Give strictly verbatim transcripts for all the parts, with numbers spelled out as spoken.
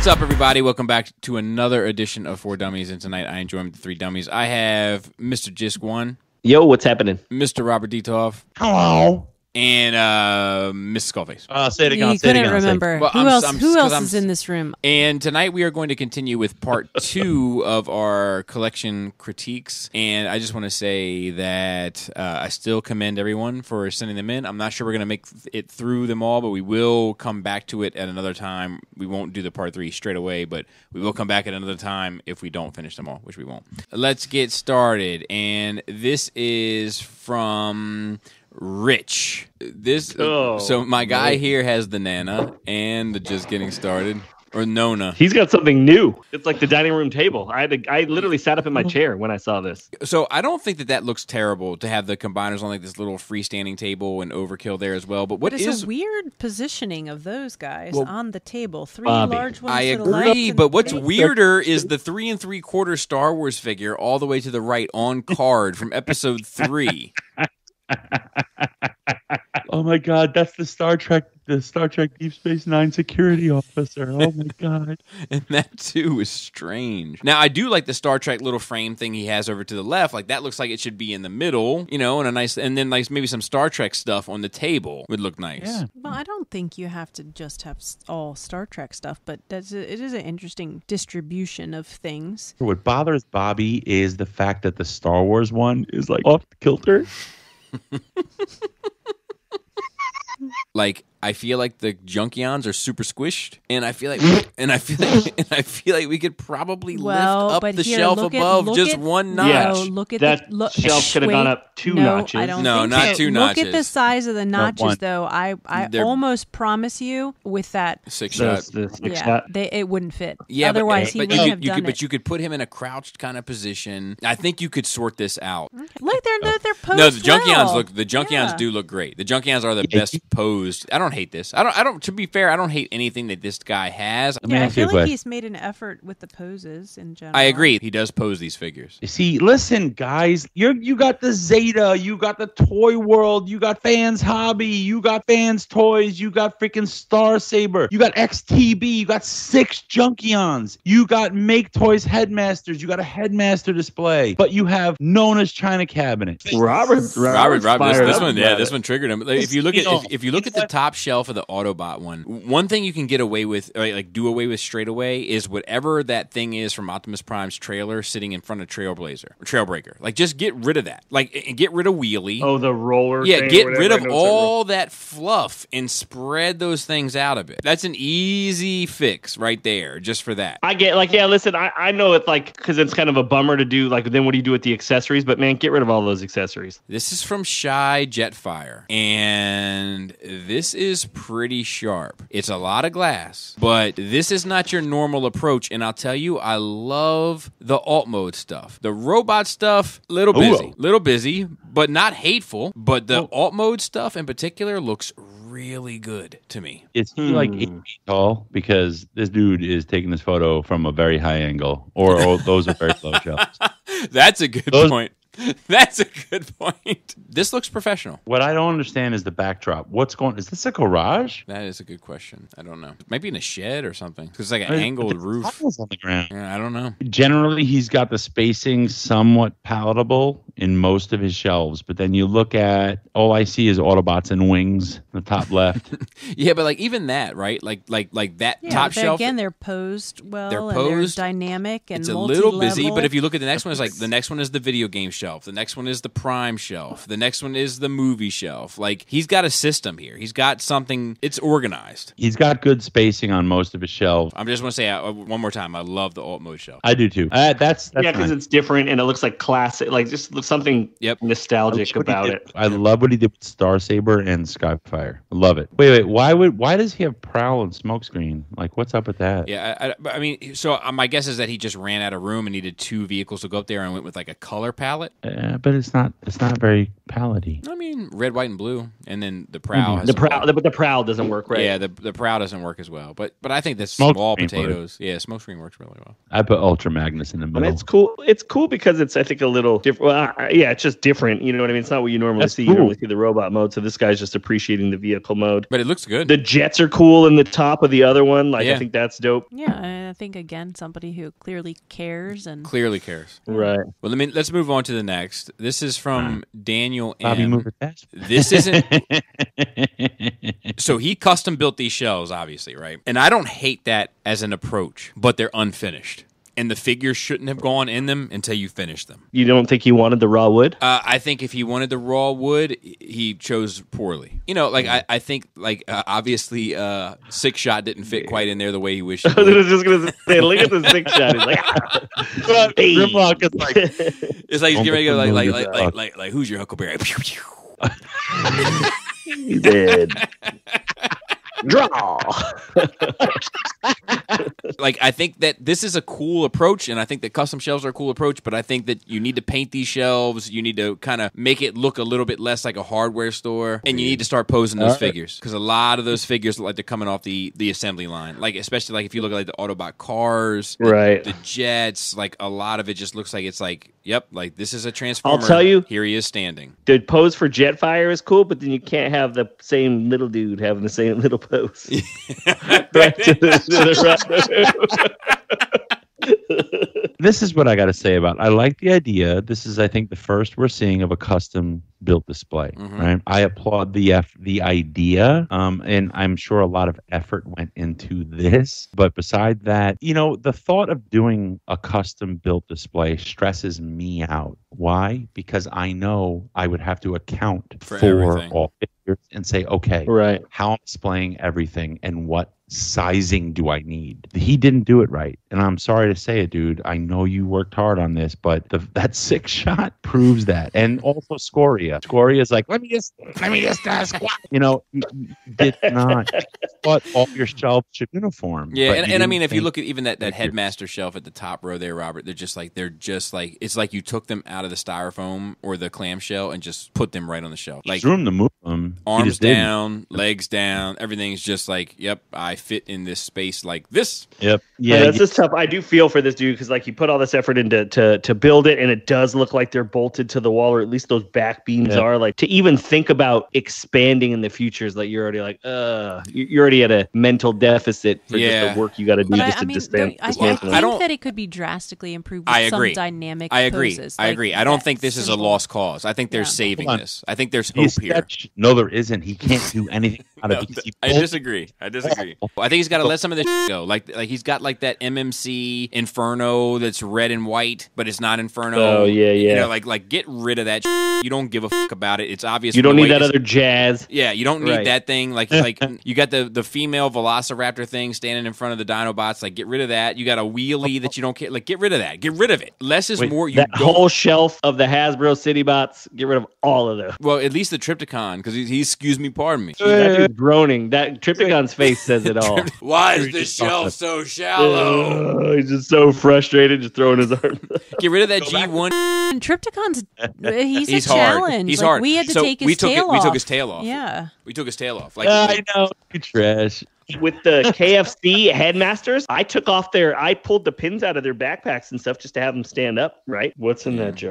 What's up, everybody? Welcome back to another edition of Four Dummies, and tonight I am joined with the three dummies. I have Mister Jisk One. Yo, what's happening? Mister Robert Detov. Hello. And uh, Miss Skullface. Uh, say it again. You say couldn't it again, remember. Well, who I'm, else, I'm, who else I'm, is in this room? And tonight we are going to continue with part two of our collection critiques. And I just want to say that uh, I still commend everyone for sending them in. I'm not sure we're going to make it through them all, but we will come back to it at another time. We won't do the part three straight away, but we will come back at another time if we don't finish them all, which we won't. Let's get started. And this is from... Rich. This oh, so my guy really? Here has the Nana and the Just Getting Started or Nona. He's got something new. It's like the dining room table. I had to, I literally sat up in my chair when I saw this. So I don't think that that looks terrible to have the combiners on like this little freestanding table and overkill there as well. But what but is a weird positioning of those guys well, on the table? Three Bobby, large ones. I agree, but what's table. Weirder is the three and three quarter Star Wars figure all the way to the right on card from episode three. Oh my God, that's the Star Trek, the Star Trek Deep Space Nine security officer. Oh my God. And that too is strange. Now I do like the Star Trek little frame thing he has over to the left. Like that looks like it should be in the middle, you know, and a nice, and then like maybe some Star Trek stuff on the table would look nice. Yeah. Well, I don't think you have to just have all Star Trek stuff, but that's a, it is an interesting distribution of things. What bothers Bobby is the fact that the Star Wars one is like off kilter. Like I feel like the Junkions are super squished, and I feel like, and I feel like, and I feel like we could probably well, lift up the here, shelf above at, just at, one notch. No, look at that the, look, shelf sh- could have gone up two no, notches. I don't no, think not so. Two notches. Look at the size of the notches, though. I, I They're, almost promise you, with that six shot, the, the six yeah, shot. They, it wouldn't fit. Yeah, otherwise but, he but wouldn't you, have you done could, it. But you could put him in a crouched kind of position. I think you could sort this out. Okay. Look, they're they're, they're posed. No, the Junkions look. The Junkions yeah. do look great. The Junkions are the best posed. I don't. hate this. I don't I don't to be fair, I don't hate anything that this guy has. Yeah, I, mean, I feel like he's made an effort with the poses in general. I agree. He does pose these figures. See, listen, guys, you you got the Zeta, you got the Toy World, you got Fans Hobby, you got Fans Toys, you got freaking Star Saber, you got X T B, you got six Junkions, you got MakeToy's Headmasters, you got a Headmaster display, but you have Nona's China Cabinet. Robert, Robert, Robert, Robert this, this one, yeah, this one triggered him. If you look at if, if you look at the top shelf of the Autobot one. One thing you can get away with, or like do away with straight away, is whatever that thing is from Optimus Prime's trailer sitting in front of Trailblazer, or Trailbreaker. Like, just get rid of that. Like, get rid of Wheelie. Oh, the roller. Yeah, thing, get rid of all that fluff and spread those things out a bit. That's an easy fix right there, just for that. I get like, yeah. Listen, I, I know it's like because it's kind of a bummer to do. Like, then what do you do with the accessories? But man, get rid of all those accessories. This is from Shy Jetfire, and this is. Is pretty sharp. It's a lot of glass, but this is not your normal approach. And I'll tell you, I love the alt mode stuff. The robot stuff, little busy, Ooh. little busy, but not hateful. But the oh. alt mode stuff in particular looks really good to me. Is he hmm. like eight feet tall? Because this dude is taking this photo from a very high angle, or, or those are very low shots. That's a good those- point. That's a good point. This looks professional. What I don't understand is the backdrop. What's going on? Is this a garage? That is a good question. I don't know. Maybe in a shed or something. Because it's like an I mean, angled roof. Tiles on the ground. Yeah, I don't know. Generally, he's got the spacing somewhat palatable in most of his shelves. But then you look at, all I see is Autobots and wings in the top left. Yeah, but like even that, right? Like like like that yeah, top shelf. Again, they're posed well. They're posed. And they're dynamic and it's multi-level. A little busy, but if you look at the next one, it's like the next one is the video game shelf. The next one is the Prime shelf. The next one is the movie shelf. Like, he's got a system here. He's got something. It's organized. He's got good spacing on most of his shelves. I just want to say uh, one more time, I love the alt mode shelf. I do too. Uh, that's, that's Yeah, because it's different and it looks like classic. Like, just something yep. nostalgic about it. I love what he did with Star Saber and Skyfire. I love it. Wait, wait. Why would? Why does he have Prowl and Smokescreen? Like, what's up with that? Yeah, I, I, I mean, so uh, my guess is that he just ran out of room and needed two vehicles to go up there and went with like a color palette. Uh, but it's not it's not very palette-y. I mean, red, white, and blue, and then the Prowl. Mm-hmm. The Prowl, but the Prowl doesn't work, right? Yeah, the the Prowl doesn't work as well. But but I think that's smoke small potatoes. Work. Yeah, Smokescreen works really well. I put Ultra Magnus in the middle. And it's cool. It's cool because it's I think a little different. Well, yeah, it's just different. You know what I mean? It's not what you normally that's see. Cool. You normally see the robot mode. So this guy's just appreciating in the vehicle mode. But it looks good. The jets are cool in the top of the other one. Like, yeah. I think that's dope. Yeah, I think, again, somebody who clearly cares. and Clearly cares. Right. Well, let me, let's move on to the next. This is from uh, Daniel M. Bobby, move it fast. This isn't... So he custom built these shells, obviously, right? And I don't hate that as an approach, but they're unfinished. And the figures shouldn't have gone in them until you finish them. You don't think he wanted the raw wood? Uh, I think if he wanted the raw wood, he chose poorly. You know, like, I, I think, like, uh, obviously, uh, Six Shot didn't fit quite in there the way he wished it would. I was just going to say, look at the Six Shot. He's like, ah. Riplock is like, it's like he's getting ready to go, like, like, like, like, like, like, who's your Huckleberry? He's dead. Draw. Like, I think that this is a cool approach, and I think that custom shelves are a cool approach, but I think that you need to paint these shelves. You need to kind of make it look a little bit less like a hardware store, and you need to start posing those right. figures, because a lot of those figures look like they're coming off the, the assembly line. Like, especially, like, if you look at, like, the Autobot cars, right? The, the jets, like, a lot of it just looks like it's like, yep, like, this is a Transformer. I'll tell you, here he is standing. The pose for Jetfire is cool, but then you can't have the same little dude having the same little pose. Back to the, to the right. This is what I got to say about it. I like the idea. This is, I think, the first we're seeing of a custom built display. Mm-hmm. Right? I applaud the F, the idea, um, and I'm sure a lot of effort went into this. But beside that, you know, the thought of doing a custom built display stresses me out. Why? Because I know I would have to account for, for all figures and say, okay, right, how I'm displaying everything and what sizing do I need? He didn't do it right, and I'm sorry to say it, dude. I know you worked hard on this, but the, that Six Shot proves that, and also Scoria. Scoria is like, let me just, let me just ask, what? You know, did not. But all your shelves should uniform. Yeah, and, and I mean, if you look at even that, that Headmaster shelf at the top row there, Robert, they're just like, they're just like, it's like you took them out of the styrofoam or the clamshell and just put them right on the shelf. Like, room to move them. Arms down, didn't. legs down, everything's just like, yep, I fit in this space like this. Yep. Yeah, that's just tough. I do feel for this dude, because, like, you put all this effort into to to build it, and it does look like they're bolted to the wall, or at least those back beams yeah. are. Like, to even think about expanding in the future is like, you're already like, uh, you're already at a mental deficit for yeah. just the work you got to do but just I, to I mean, disband. I, I think that it could be drastically improved with I agree. some dynamic I agree. poses. I agree. Like, I don't think this is a lost cause. I think they're yeah. saving this. I think there's hope here. No, there isn't. He can't do anything out of it. I disagree. I disagree. I think he's got to let some of this shit go. Like, like he's got like that M M C Inferno that's red and white, but it's not Inferno. Oh yeah, yeah. You know, like, like get rid of that shit. You don't give a fuck about it. It's obvious. You don't need that other jazz. Yeah, you don't need right. that thing. Like, like you got the, the female Velociraptor thing standing in front of the Dino bots. Like, get rid of that. You got a Wheelie that you don't care. Like, get rid of that. Get rid of it. Less is Wait, more. You that don't... whole shelf of the Hasbro City Bots. Get rid of all of those. Well, at least the Trypticon, because he's, he's excuse me, pardon me. That dude's groaning. That Trypticon's face says it all. Why is this shelf so shallow? Uh, he's just so frustrated, just throwing his arm. Get rid of that G one. Trypticon's, he's, he's a hard. challenge. He's like, hard. We had to so take his tail it, off. We took his tail off. Yeah. We took his tail off. Like, uh, I know. You trash. With the K F C Headmasters, I took off their, I pulled the pins out of their backpacks and stuff just to have them stand up, right? What's in that jar?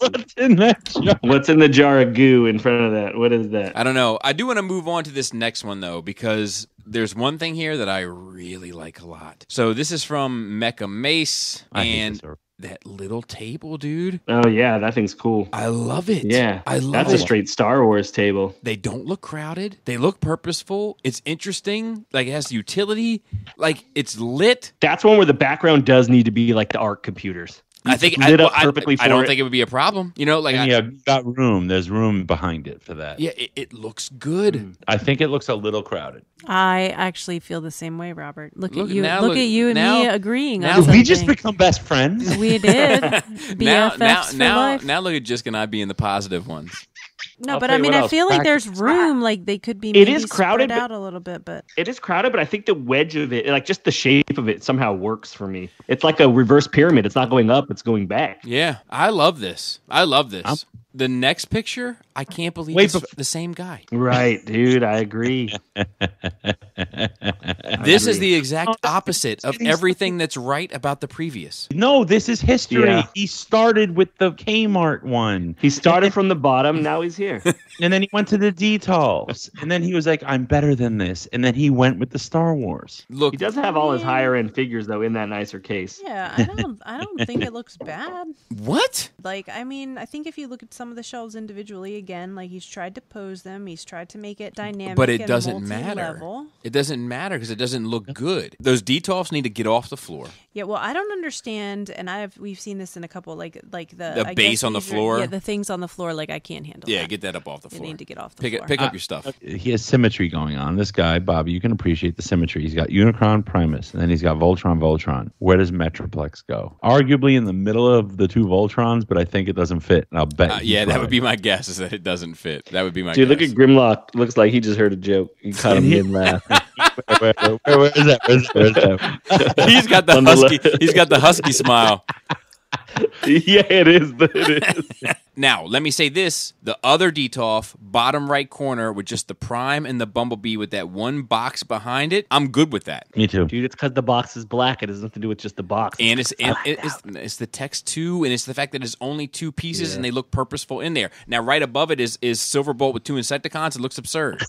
What's in that jar? What's in the jar of goo in front of that? What is that? I don't know. I do want to move on to this next one, though, because there's one thing here that I really like a lot. So this is from Mecha Mace, and that little table, dude. Oh, yeah, that thing's cool. I love it. Yeah, I love that's it. That's a straight Star Wars table. They don't look crowded. They look purposeful. It's interesting. Like, it has utility. Like, it's lit. That's one where the background does need to be like the ARC computers. I think I, well, I, I don't it. think it would be a problem. You know, like and I, yeah, got room. There's room behind it for that. Yeah, it, it looks good. I think it looks a little crowded. I actually feel the same way, Robert. Look, look at you. Now, look, look at you and now, me agreeing. Now, on we just become best friends. We did. B F Fs now, now, for now, life. Now look at Jisk and I being the positive ones. No, I'll but I mean, I feel like Practice. there's room. Like they could be. Maybe it is crowded out a little bit, but it is crowded. But I think the wedge of it, like just the shape of it, somehow works for me. It's like a reverse pyramid. It's not going up; it's going back. Yeah, I love this. I love this. I'm... The next picture, I can't believe Wait, it's the same guy. Right, dude. I agree. I this agree. is the exact opposite of everything that's right about the previous. No, this is history. Yeah. He started with the Kmart one. He started from the bottom. Now he's here. And then he went to the Detolfs. And then he was like, I'm better than this. And then he went with the Star Wars. Look, he does have all his higher end figures, though, in that nicer case. Yeah, I don't, I don't think it looks bad. What? Like, I mean, I think if you look at some of the shelves individually, again, like he's tried to pose them, he's tried to make it dynamic, but it doesn't matter. It doesn't matter because it doesn't look good. Those Detolfs need to get off the floor. Yeah, well, I don't understand, and I've we've seen this in a couple, like like the the I base on the floor, are, yeah, the things on the floor. Like I can't handle. Yeah, that. Get that up off the floor. You need to get off the pick floor. It, pick uh, up your stuff. He has symmetry going on. This guy, Bobby, you can appreciate the symmetry. He's got Unicron, Primus, and then he's got Voltron, Voltron. Where does Metroplex go? Arguably in the middle of the two Voltrons, but I think it doesn't fit. I'll bet. Uh, yeah, that would be my guess. Is that it doesn't fit. That would be my Dude, guess. Look at Grimlock. Looks like he just heard a joke. He caught him in laugh. Where, where, where, where is that? Where is that? Where is that? He's got the husky. He's got the husky smile. Yeah, it is. It is. Now, let me say this. The other Detolf, bottom right corner with just the Prime and the Bumblebee with that one box behind it, I'm good with that. Me too. Dude, it's because the box is black. It has nothing to do with just the box. And it's and it, it's, it's the text too, and it's the fact that it's only two pieces, yeah. And they look purposeful in there. Now, right above it is, is Silverbolt with two Insecticons. It looks absurd.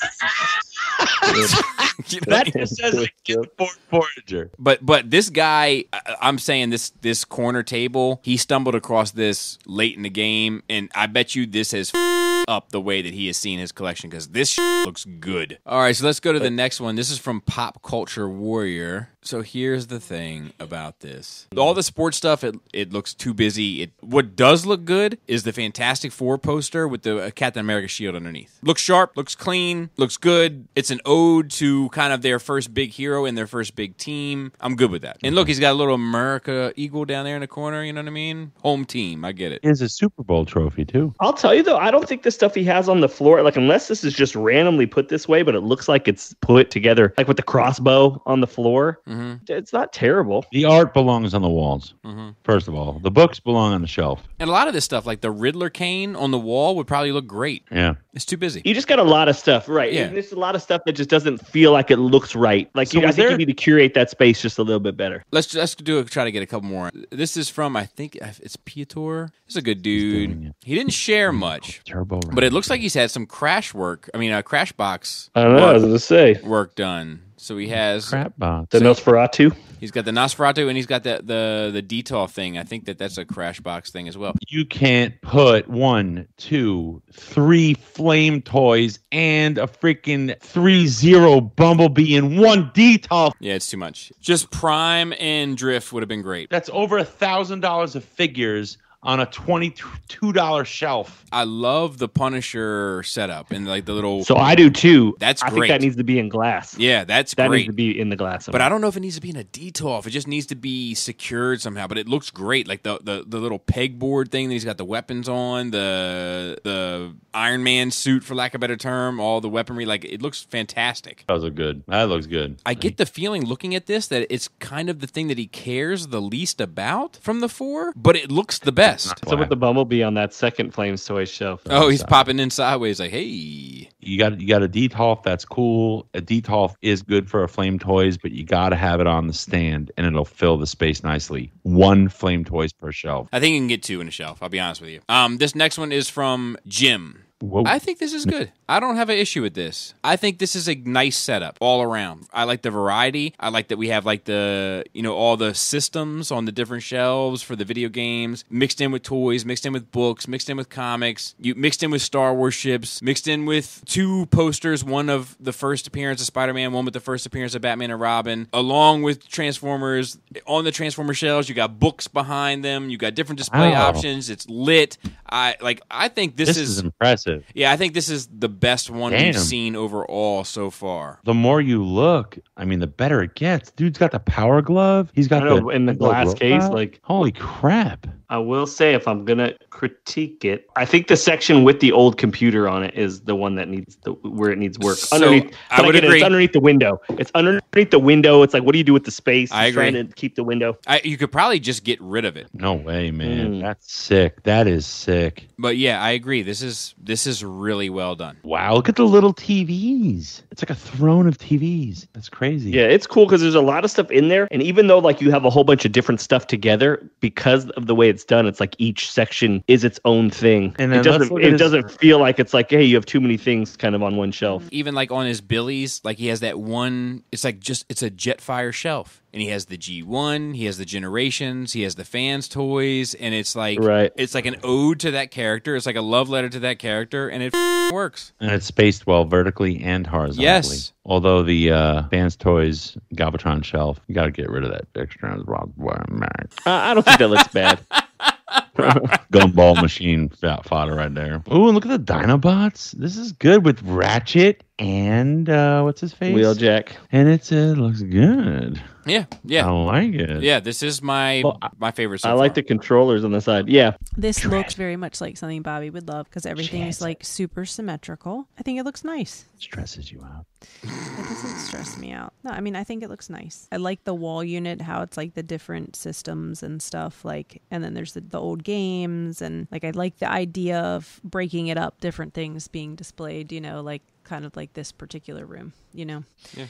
You know, that just says like, get the Ford Forager. But but this guy, I, I'm saying this this corner table, he stumbled across this late in the game, and I bet you this has f- up the way that he has seen his collection, because this sh- looks good. All right, so let's go to the next one. This is from Pop Culture Warrior. So here's the thing about this. All the sports stuff, it it looks too busy. It What does look good is the Fantastic Four poster with the uh, Captain America shield underneath. Looks sharp, looks clean, looks good. It's an ode to kind of their first big hero and their first big team. I'm good with that. And look, he's got a little America eagle down there in the corner, you know what I mean? Home team, I get it. It's a Super Bowl trophy, too. I'll tell you, though, I don't think the stuff he has on the floor, like unless this is just randomly put this way, but it looks like it's put together, like with the crossbow on the floor. Mm-hmm. Mm-hmm. It's not terrible. The art belongs on the walls, mm-hmm. First of all. The books belong on the shelf. And a lot of this stuff, like the Riddler cane on the wall, would probably look great. Yeah. It's too busy. You just got a lot of stuff, right? Yeah. And there's a lot of stuff that just doesn't feel like it looks right. Like, so you, I think there... you need to curate that space just a little bit better. Let's let's do a, try to get a couple more. This is from, I think, it's Piotr. He's a good dude. He didn't share much, Turbo but it looks like he's had some crash work. I mean, a crash box I don't know, work, I was gonna say. work done. So he has crap box. The so Nosferatu. He's got the Nosferatu, and he's got the the, the Detolf thing. I think that that's a crash box thing as well. You can't put one, two, three Flame Toys and a freaking three zero Bumblebee in one Detolf. Yeah, it's too much. Just Prime and Drift would have been great. That's over one thousand dollars of figures on a twenty-two dollars shelf. I love the Punisher setup and like the little... So I do too. That's I great. I think that needs to be in glass. Yeah, that's that great. That needs to be in the glass. But I don't know if it needs to be in a Detolf. It just needs to be secured somehow. But it looks great. Like the, the, the little pegboard thing that he's got the weapons on, the the Iron Man suit, for lack of a better term, all the weaponry. Like it looks fantastic. That was good. That looks good. I get the feeling looking at this that it's kind of the thing that he cares the least about from the four, but it looks the best. So black. With the Bumblebee on that second Flames Toy shelf. Oh, he's side. popping in sideways like, hey. You got you got a Detolf, that's cool. A Detolf is good for a Flame Toys, but you got to have it on the stand, and it'll fill the space nicely. One Flame Toys per shelf. I think you can get two in a shelf, I'll be honest with you. Um, This next one is from Jim. Whoa. I think this is good. I don't have an issue with this. I think this is a nice setup all around. I like the variety. I like that we have like the, you know, all the systems on the different shelves for the video games, mixed in with toys, mixed in with books, mixed in with comics, you mixed in with Star Wars ships, mixed in with two posters, one of the first appearance of Spider-Man, one with the first appearance of Batman and Robin, along with Transformers. On the Transformer shelves, you got books behind them. You got different display wow. options. It's lit. I like. I think this, this is, is impressive. Yeah, I think this is the best one Damn. we've seen overall so far. The more you look, I mean, the better it gets. Dude's got the power glove. He's got the, know, in the glass case. Like, holy crap. I will say, if I'm going to critique it, I think the section with the old computer on it is the one that needs the, where it needs work. So underneath, I would again, agree. It's underneath the window. It's underneath the window. It's like, what do you do with the space? I agree. Trying to keep the window. I, you could probably just get rid of it. No way, man. Mm. That's sick. That is sick. But yeah, I agree. This is this is really well done. Wow. Look at the little T Vs. It's like a throne of T Vs. That's crazy. Yeah, it's cool because there's a lot of stuff in there. And even though like you have a whole bunch of different stuff together, because of the way it's done, it's like each section is its own thing. And it doesn't it his... doesn't feel like it's like, hey, you have too many things kind of on one shelf. Even like on his Billy's, like he has that one, it's like just, it's a Jetfire shelf. And he has the G one, he has the Generations, he has the Fans Toys, and it's like right. it's like an ode to that character. It's like a love letter to that character, and it f- works. And it's spaced well vertically and horizontally. Yes. Although the uh, Fans Toys Galvatron shelf, you got to get rid of that extra. Uh, I don't think that looks bad. Gumball machine fodder right there. Oh, and look at the Dino bots. This is good with Ratchet and uh, what's his face? Wheeljack. And it uh, looks good. Yeah, yeah. I like it. Yeah, this is my well, my favorite so I far. Like the controllers on the side. Yeah. This Dread. looks very much like something Bobby would love because everything Jeez. is like super symmetrical. I think it looks nice. Stresses you out. It doesn't stress me out. No, I mean, I think it looks nice. I like the wall unit, how it's like the different systems and stuff. Like, and then there's the, the old games. And like, I like the idea of breaking it up, different things being displayed, you know, like kind of like this particular room, you know? Yeah.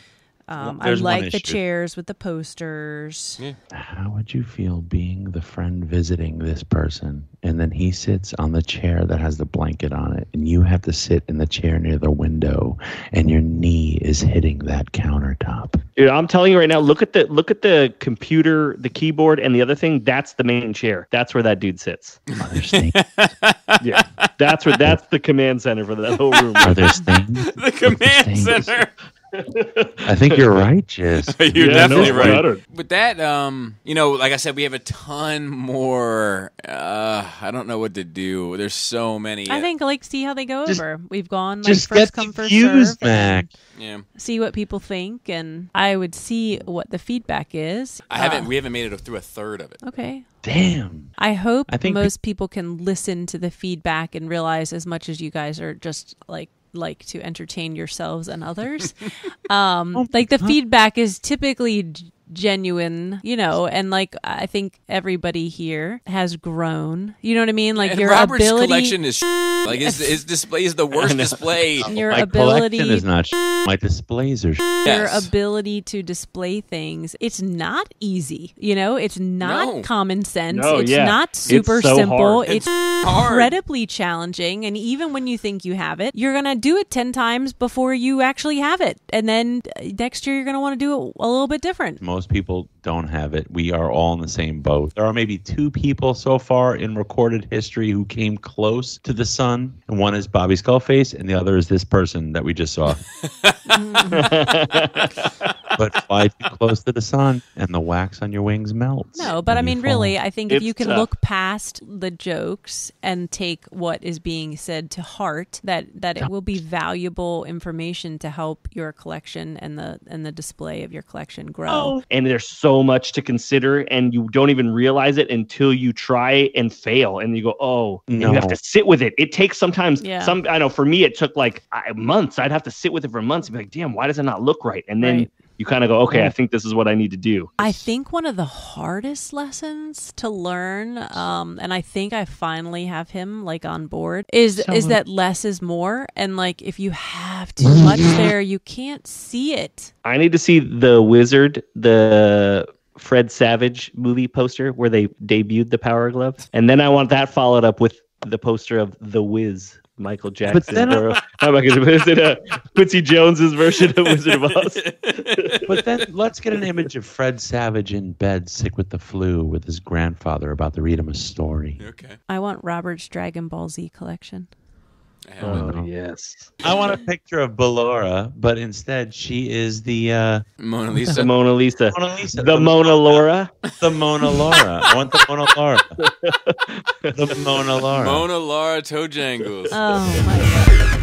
Um, well, I like the chairs with the posters. Yeah. How would you feel being the friend visiting this person, and then he sits on the chair that has the blanket on it, and you have to sit in the chair near the window, and your knee is hitting that countertop? Dude, I'm telling you right now, look at the look at the computer, the keyboard, and the other thing. That's the main chair. That's where that dude sits. Are there snakes? Yeah, that's where that's the command center for that whole room. Are there snakes? The command center. I think you're right, Jess. You're yeah, definitely no, right. Better. With that, um, you know, like I said, we have a ton more. Uh, I don't know what to do. There's so many. I think, like, see how they go just, over. We've gone, like, just first come, first serve. Back. Yeah. See what people think, and I would see what the feedback is. I haven't. Uh, we haven't made it through a third of it. Okay. Damn. I hope I think most pe- people can listen to the feedback and realize as much as you guys are just, like, like to entertain yourselves and others. Um, oh, like the huh? feedback is typically g- genuine, you know, and like I think everybody here has grown. You know what I mean? Like and your Robert's ability. Robert's collection is sh- like his, his display is the worst display. Your My ability collection is not sh- My displays are sh- Your yes. ability to display things. It's not easy. You know, it's not no. common sense. No, it's yeah. not super it's so simple. Hard. It's, it's incredibly challenging, and even when you think you have it, you're gonna do it ten times before you actually have it, and then next year you're gonna want to do it a little bit different. Most people don't have it. We are all in the same boat. There are maybe two people so far in recorded history who came close to the sun, and one is Bobby Skullface, and the other is this person that we just saw. But fly too close to the sun, and the wax on your wings melts. No, but I mean, really, I think if you can look past the jokes and take what is being said to heart, that that it will be valuable information to help your collection and the and the display of your collection grow. Oh. And there's so much to consider, and you don't even realize it until you try and fail, and you go, oh, no. You have to sit with it. It takes sometimes yeah. some. I know for me, it took like I, months. I'd have to sit with it for months and be like, damn, why does it not look right? And then. Right. You kind of go, okay, I think this is what I need to do. I think one of the hardest lessons to learn, um, and I think I finally have him like on board, is Someone. is that less is more. And like if you have too much there, you can't see it. I need to see the Wizard, the Fred Savage movie poster where they debuted the Power Glove. And then I want that followed up with the poster of The Wiz. Michael Jackson or uh, Quincy Jones's version of Wizard of Oz. But then let's get an image of Fred Savage in bed, sick with the flu, with his grandfather about to read him a story. Okay. I want Robert's Dragon Ball Z collection. Oh, yes. I want a picture of Ballora, but instead she is the uh, Mona Lisa. The Mona Lisa. Mona Lisa. The, the Mona Laura. The Mona Laura. I want the Mona Laura. The Mona Laura. Mona Laura toe jangles. Oh, my God.